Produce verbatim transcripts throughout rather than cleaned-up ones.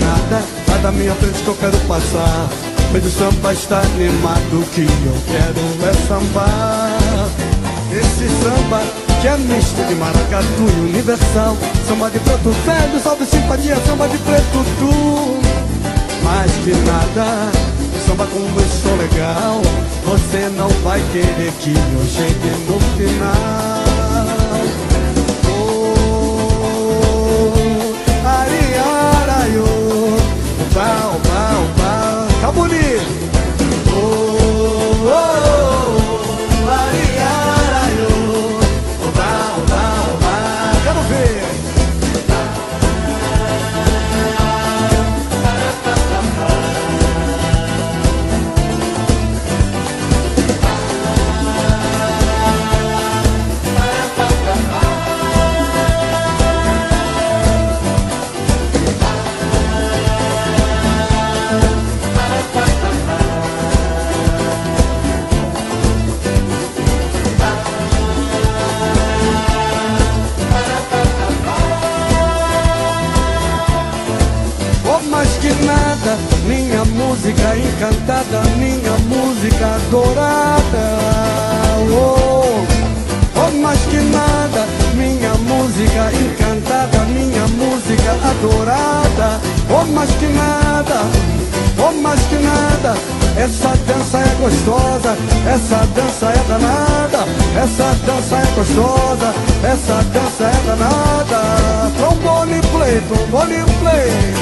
nada, sai da minha frente que eu quero passar. Mas o samba está animado, o que eu quero é sambar. Esse samba que é misto de maracatu e universal, samba de preto velho, salve simpatia, samba de preto tu. Mais que nada, o samba como eu sou legal, você não vai querer que eu chegue no final. Minha música encantada, minha música adorada. Oh, oh, mais que nada, minha música encantada, minha música adorada. Oh, mais que nada, oh, mais que nada, essa dança é gostosa, essa dança é danada, essa dança é gostosa, essa dança é danada. Trombone play, trombone play.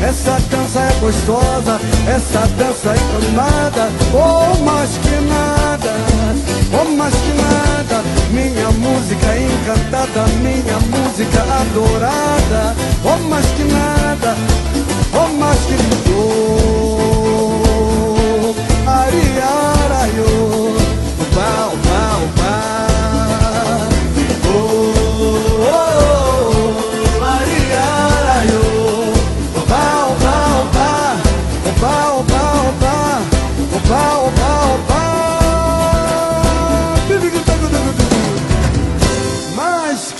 Essa dança é gostosa, essa dança é danada. Oh, mais que nada, oh, mais que nada, minha música encantada, minha música adorada. Oh, mais que nada, oh, mais que nada, oh, ariaraiô, pau, pau, pau.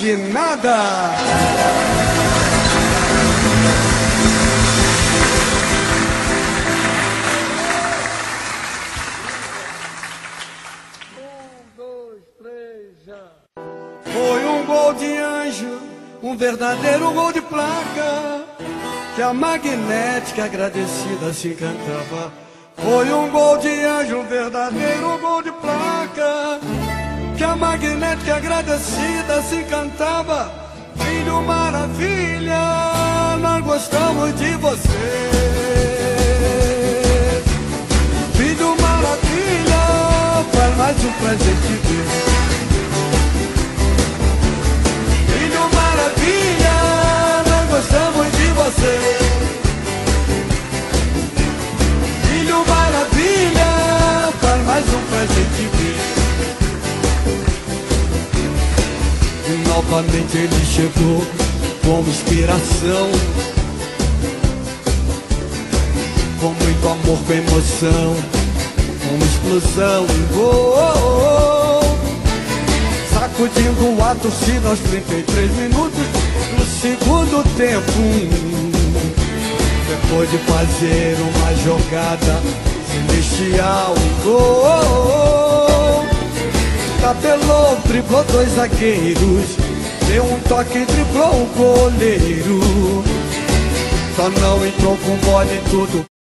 De nada. Um, dois, três, já. Foi um gol de anjo, um verdadeiro gol de placa, que a magnética agradecida se encantava. Foi um gol de anjo, um verdadeiro gol de placa, que a magnética agradecida se cantava. Filho maravilha, nós gostamos de você. Filho maravilha, faz mais um presente de Deus. Filho maravilha, nós gostamos de você. Filho maravilha, faz mais um presente de Deus. Novamente ele chegou como inspiração, com muito amor, com emoção, com explosão. Oh, oh, oh. Sacudindo a torcida aos trinta e três minutos. no segundo tempo. Depois de fazer uma jogada celestial, gol, tabelou, driblou dois zagueiros, deu um toque, driblou o goleiro, só não entrou com bola e tudo.